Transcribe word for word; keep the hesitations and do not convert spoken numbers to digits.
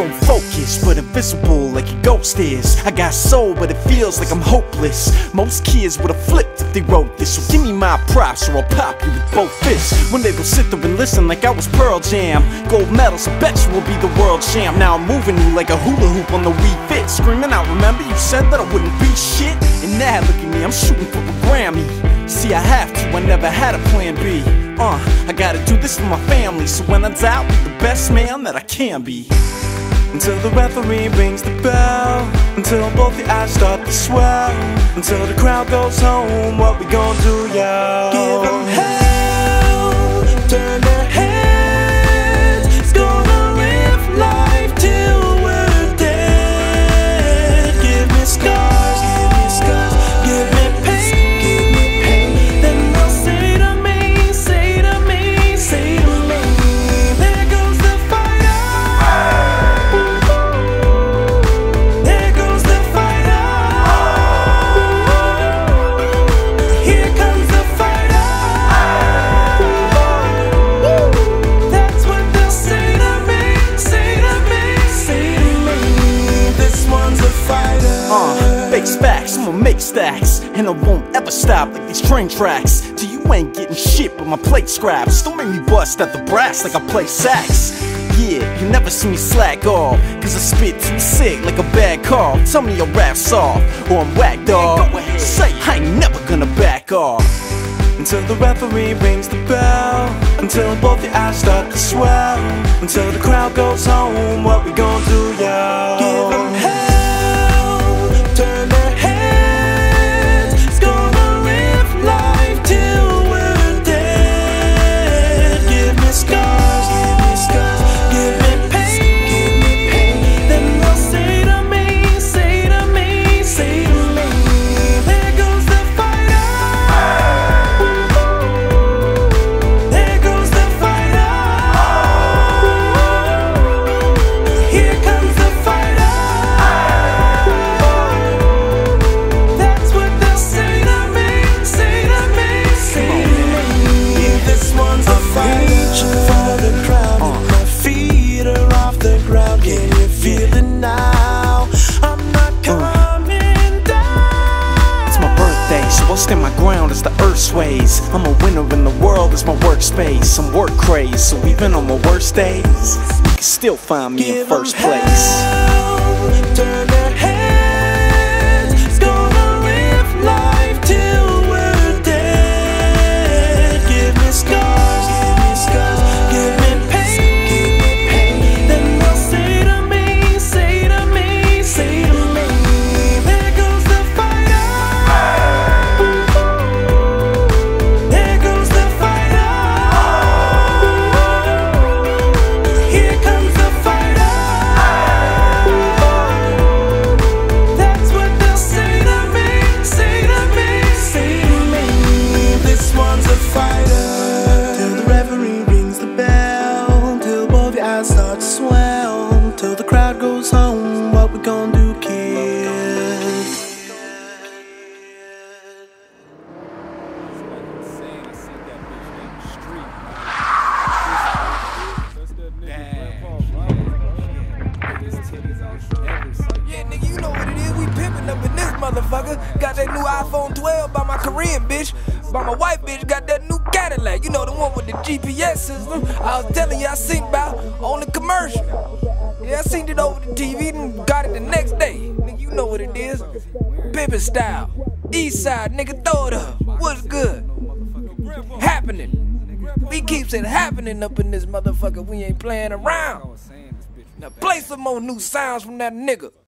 don't focus, but invisible like a ghost is. I got soul, but it feels like I'm hopeless. Most kids would've flipped if they wrote this, so give me my props or I'll pop you with both fists. One day they'll sit there and listen like I was Pearl Jam. Gold medals, I bet you will be the world champ. Now I'm moving you like a hula hoop on the Wii Fit, screaming, I remember you said that I wouldn't be shit. And now look at me, I'm shooting for a Grammy. See, I have to, I never had a plan B. Uh, I gotta do this for my family, so when I die, I'll be the best man that I can be. Until the referee rings the bell, until both the eyes start to swell, until the crowd goes home, what we gonna do, y'all? Give 'em hell, turn their heads, it's gonna live life till we're dead. Give me scars. Facts, I'ma make stacks, and I won't ever stop like these train tracks. Till you ain't getting shit but my plate scraps. Don't make me bust at the brass like I play sax. Yeah, you never see me slack off, cause I spit too sick like a bad cough. Tell me your rap's soft, or I'm whack dog. Say I ain't never gonna back off. Until the referee rings the bell, until both the eyes start to swell, until the crowd goes home, what we gonna do, y'all? Give 'em hell. Turn their heads, it's gonna live life till we're dead. Give me scars, give me scars, give me pain, give me pain. Then they'll say to me, say to me, say to me, there goes the fighter, ooh, there goes the fighter, ooh, here comes the fighter. Stand my ground as the earth sways. I'm a winner and the world is my workspace. I'm work crazed, so even on my worst days, you can still find me. Give in first place. Hell, turn their heads, it's gonna live life till we're dead. Give me scars, give me scars, give me pain, give me pain. Then they'll say to me, say to me, say to me, there goes the fire. Style, east side, nigga, throw it up. What's good? Happening. We keeps it happening up in this motherfucker. We ain't playing around. Now play some more new sounds from that nigga.